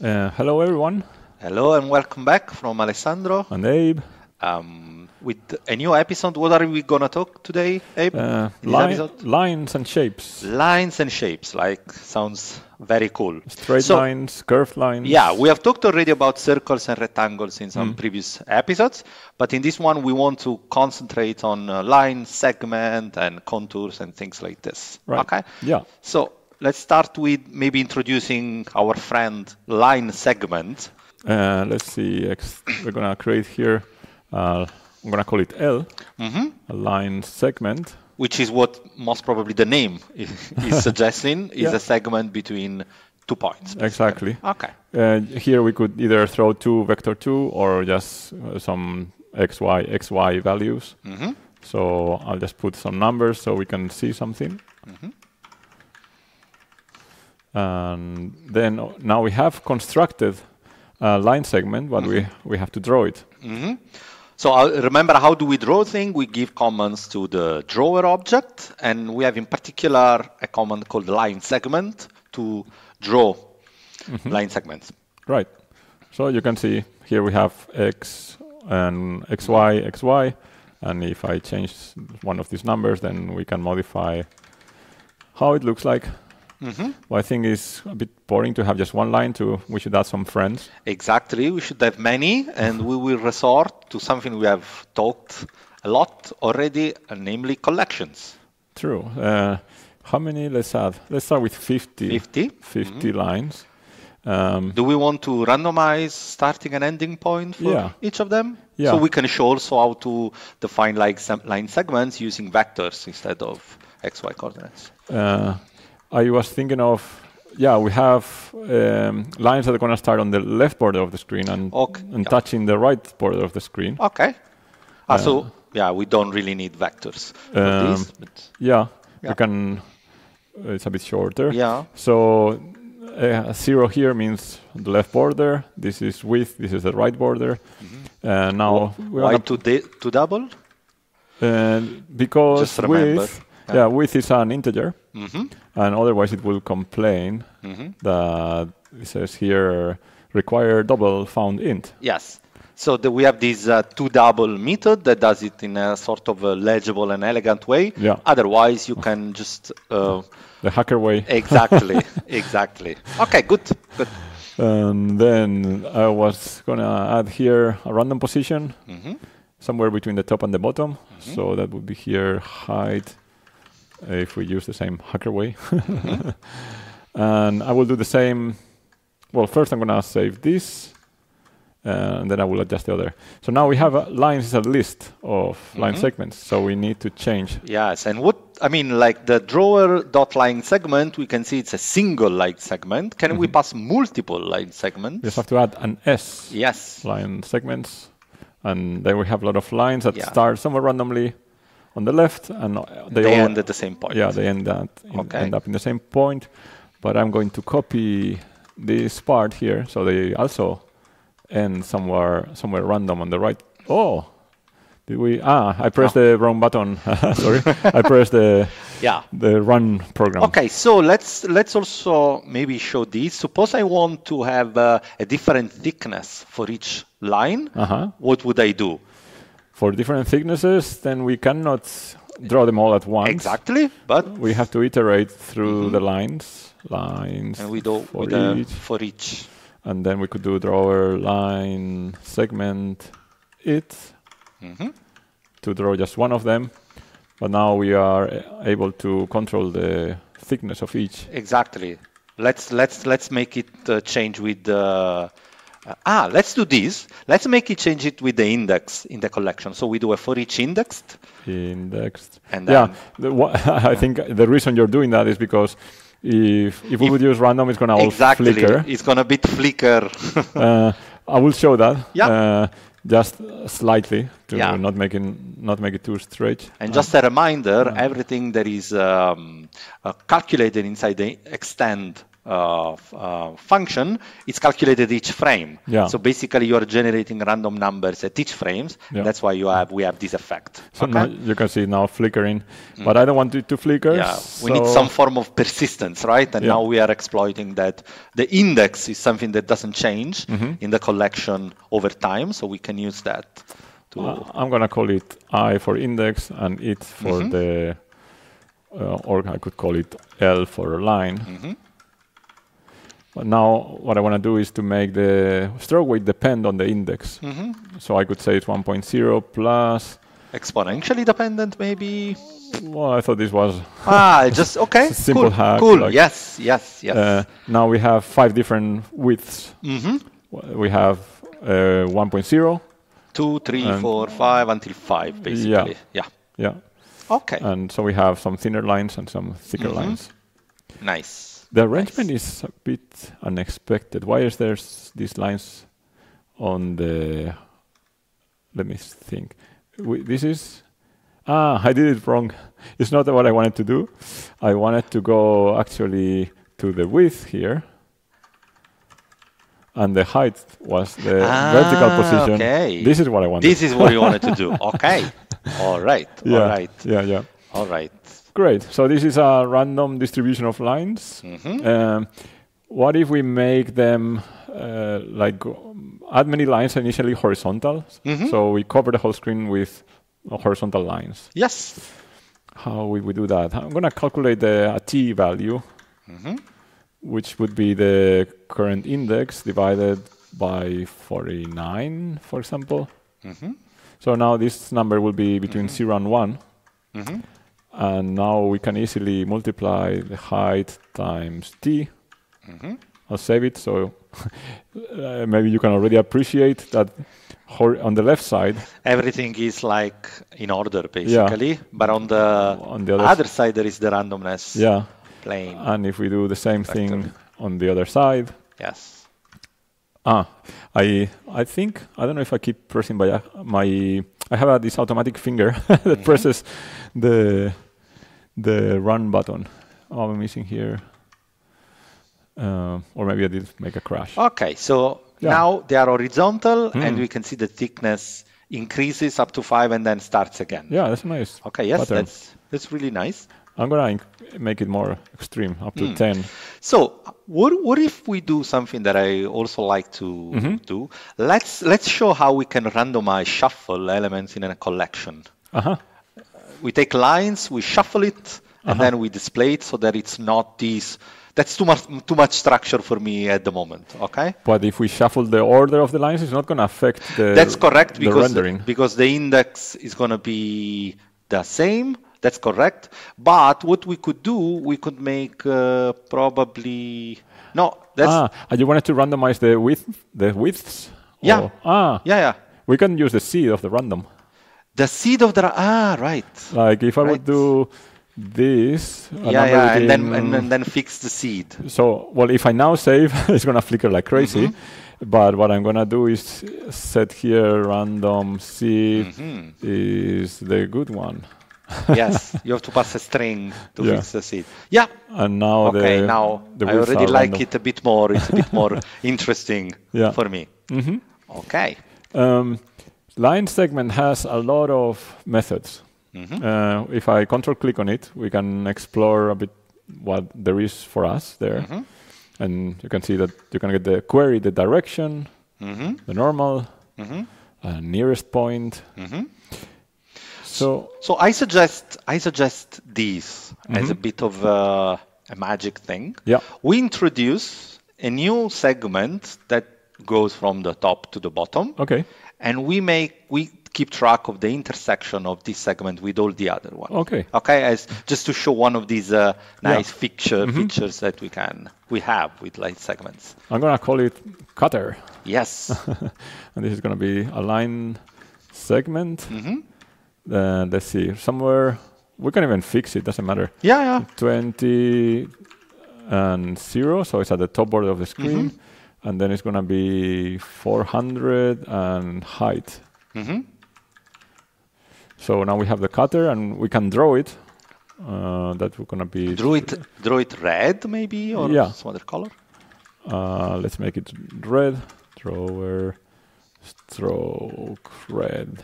Hello, everyone. Hello, and welcome back from Alessandro. And Abe. With a new episode, what are we going to talk today, Abe? Lines and shapes. Lines and shapes, like, sounds very cool. Straight lines, curved lines. Yeah, we have talked already about circles and rectangles in some previous episodes, but in this one we want to concentrate on line segment and contours and things like this. Right. Okay? Yeah. So let's start with maybe introducing our friend line segment. Let's see, we're going to create here. I'm going to call it L, a line segment. Which is what most probably the name is suggesting, is a segment between 2 points. Exactly. Okay. Here we could either throw vector 2 or just some xy values. So I'll just put some numbers so we can see something. And then now we have constructed a line segment, but we have to draw it. So remember, how do we draw things? We give commands to the drawer object, and we have in particular a command called line segment to draw line segments. Right. So you can see here we have x and xy, xy, and if I change one of these numbers, then we can modify how it looks like. Well, I think it's a bit boring to have just one line. We should add some friends. Exactly. We should have many, and we will resort to something we have talked a lot already, namely collections. True. How many? Let's add. Let's start with 50. 50? 50 lines. Do we want to randomize starting and ending point for each of them? Yeah. So we can show also how to define like some line segments using vectors instead of XY coordinates. I was thinking of, we have lines that are going to start on the left border of the screen and, touching the right border of the screen. Okay. So, we don't really need vectors for this. But we can, it's a bit shorter. Yeah. So, 0 here means the left border. This is width. This is the right border. Now, why to double? Because width. Yeah, width is an integer, and otherwise it will complain that it says here require double found int. Yes, so we have this to double method that does it in a sort of a legible and elegant way. Yeah. Otherwise, you can just the hacker way. Exactly, exactly. Okay, good, good. And then I was gonna add here a random position somewhere between the top and the bottom, so that would be here height. If we use the same hacker way. And I will do the same. Well, first I'm going to save this, and then I will adjust the other. So now we have lines as a list of line segments, so we need to change. Yes, and what, I mean, like the drawer.line segment, we can see it's a single line segment. Can we pass multiple line segments? We just have to add an S. Yes. Line segments. And then we have a lot of lines that start somewhere randomly on the left, and they all end at the same point. Yeah, they end up in the same point. But I'm going to copy this part here, so they also end somewhere random on the right. Oh, did we? I pressed the wrong button. Sorry, I pressed the run program. Okay, so let's also maybe show this. Suppose I want to have a different thickness for each line. What would I do? For different thicknesses, then we cannot draw them all at once. Exactly, but we have to iterate through the lines, and we do for each, and then we could do drawer line segment it to draw just one of them. But now we are able to control the thickness of each. Exactly. Let's make it change with the. Let's do this. Let's make it change it with the index in the collection. So we do a for each indexed. Indexed. And then I think the reason you're doing that is because if we would use random, it's going to all flicker. It's going to bit flicker. I will show that. Yeah. Just slightly to not make it too straight. And just a reminder, everything that is calculated inside the extend function, it's calculated each frame. Yeah. So basically, you are generating random numbers at each frames. Yeah. That's why we have this effect. So okay? Now you can see now flickering, but I don't want it to flicker. Yeah. So we need some form of persistence, right? And now we are exploiting that. The index is something that doesn't change in the collection over time, so we can use that. To I'm going to call it I for index and it for the, or I could call it L for line. But now what I want to do is to make the stroke weight depend on the index. So I could say it's 1.0 plus... Exponentially dependent, maybe? Well, I thought this was... simple cool, hack. Cool, like, yes. Now we have 5 different widths. We have 1.0. 2, 3, 4, 5, until 5, basically. Yeah. Okay. And so we have some thinner lines and some thicker lines. Nice. The arrangement is a bit unexpected. Why is there these lines on the? Let me think. This is I did it wrong. It's not what I wanted to do. I wanted to go actually to the width here, and the height was the vertical position. Okay. This is what I wanted. This is what you wanted to do. Okay. All right. Yeah. All right. Yeah. All right. Great. So this is a random distribution of lines. What if we make them like add many lines initially horizontal? So we cover the whole screen with horizontal lines. Yes. How will we do that? I'm going to calculate a t value, which would be the current index divided by 49, for example. So now this number will be between 0 and 1. And now we can easily multiply the height times t. I'll save it, so maybe you can already appreciate that on the left side everything is like in order, basically. But on the other side there is the randomness plane. And if we do the same thing on the other side, I think I don't know if I keep pressing by my. I have this automatic finger that presses the run button. Oh, I'm missing here. Or maybe I did make a crash. Okay, so now they are horizontal, and we can see the thickness increases up to 5 and then starts again. Yeah, that's nice. Okay, that's really nice. I'm going to make it more extreme, up to 10. So what if we do something that I also like to do? Let's show how we can randomize shuffle elements in a collection. We take lines, we shuffle it, and then we display it so that it's not these. That's too much structure for me at the moment. Okay. But if we shuffle the order of the lines, it's not going to affect the. That's correct, because the index is going to be the same. That's correct. But what we could do, we could make probably you wanted to randomize the widths? Yeah. Or, yeah. We can use the seed of the random. The seed of the right. Like if I would do this, and then fix the seed. So if I now save, it's gonna flicker like crazy. But what I'm gonna do is set here random seed is the good one. Yes, you have to pass a string to fix the seed. Yeah. And now the I already like random. It a bit more. It's a bit more interesting for me. Okay. Line segment has a lot of methods. If I control click on it, we can explore a bit what there is for us there. And you can see that you can get the query, the direction, the normal, nearest point. So I suggest these as a bit of a magic thing. Yeah. We introduce a new segment that goes from the top to the bottom. Okay. And we keep track of the intersection of this segment with all the other ones. Okay. Okay. Just to show one of these nice features that we have with line segments. I'm gonna call it cutter. Yes. And this is gonna be a line segment. Let's see, somewhere, we can even fix it, doesn't matter. Yeah. 20 and 0, so it's at the top border of the screen. And then it's going to be 400 and height. So now we have the cutter and we can draw it. that we're gonna be. Draw it red maybe, or some other color. Let's make it red. Drawer stroke red.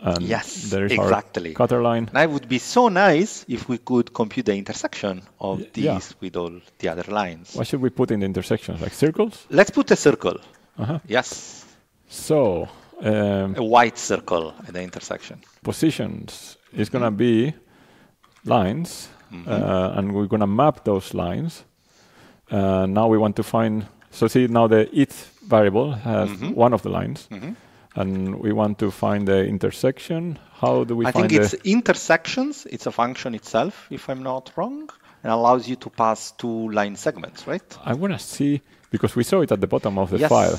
And yes, there is exactly. Our cutter line. That would be so nice if we could compute the intersection of these with all the other lines. What should we put in the intersections? Like circles? Let's put a circle. Yes. So a white circle at the intersection. Positions is going to be lines, and we're going to map those lines. Now we want to find. So see now the it variable has one of the lines. And we want to find the intersection. How do we find it? I think it's intersections. It's a function itself, if I'm not wrong, and allows you to pass two line segments, right? I want to see, because we saw it at the bottom of the file.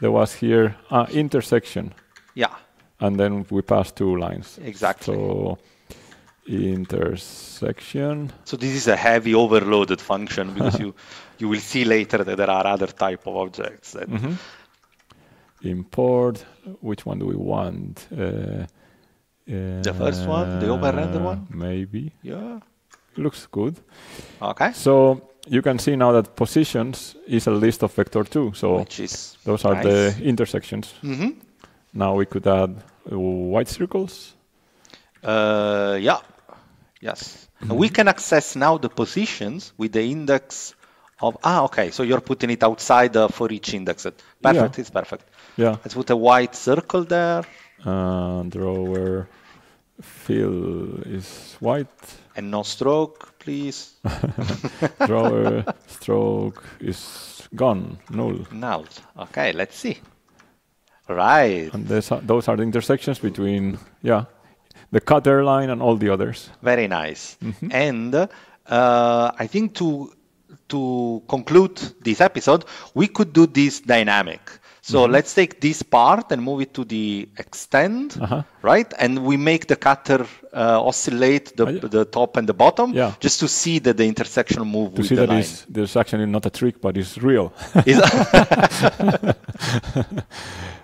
There was here intersection. Yeah. And then we passed two lines. Exactly. So intersection. So this is a heavy overloaded function, because you will see later that there are other type of objects that import. Which one do we want? The first one, the overrender one? Maybe. Yeah. Looks good. Okay. So you can see now that positions is a list of vector 2. So which is those are the intersections. Now we could add white circles. Yes. And we can access now the positions with the index of, okay. So you're putting it outside for each index. Perfect. It's perfect. Yeah. Let's put a white circle there. Drawer fill is white. And no stroke, please. Drawer stroke is gone, null. Null. Okay, let's see. Right. And those are the intersections between, the cutter line and all the others. Very nice. And I think to conclude this episode, we could do this dynamic. So let's take this part and move it to the extend, right? And we make the cutter oscillate the top and the bottom, just to see that the intersection move with the line. To see that there's actually not a trick, but it's real.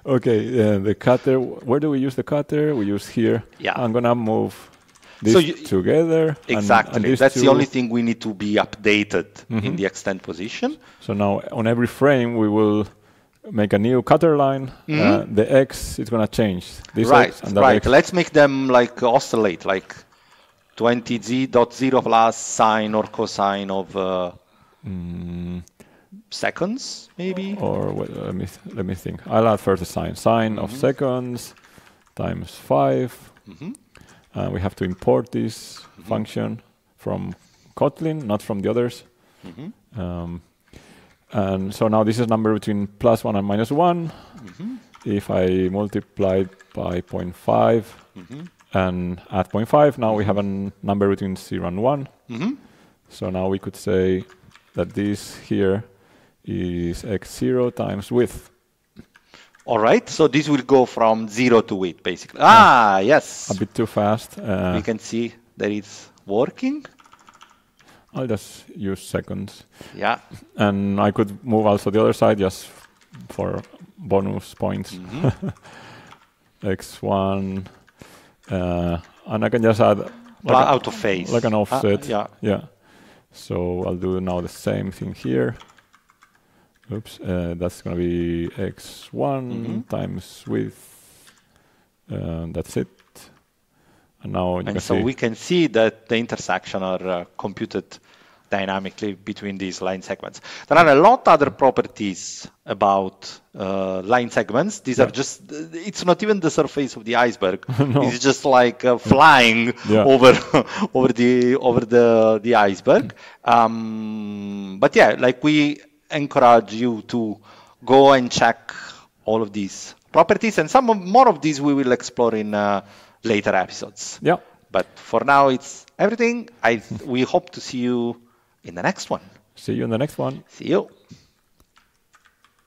Okay, the cutter. Where do we use the cutter? We use here. Yeah. I'm gonna move these together. Exactly. And that's the only thing we need to be updated in the extend position. So now on every frame we will make a new cutter line. The X is going to change. This X and that X. Let's make them like oscillate, like 20z.0 plus sine or cosine of seconds, maybe. Or wait, let me think. I'll add first the sine. Sine of seconds times 5. We have to import this function from Kotlin, not from the others. And so now this is number between +1 and -1. If I multiply by 0.5 and add 0.5, now we have a number between 0 and 1. So now we could say that this here is x0 times width. All right, so this will go from 0 to width, basically. Yes. A bit too fast. We can see that it's working. I'll just use seconds. Yeah. And I could move also the other side just for bonus points. X1. And I can just add like out of phase. Like an offset. Yeah. So I'll do now the same thing here. Oops. That's going to be X1 times width. That's it. And now we can see that the intersection are computed dynamically between these line segments. There are a lot other properties about line segments. These are just, it's not even the surface of the iceberg. It's just like flying over the iceberg. But yeah, like we encourage you to go and check all of these properties, and more of these we will explore in later episodes. But for now, it's everything. We hope to see you in the next one. See you in the next one. See you.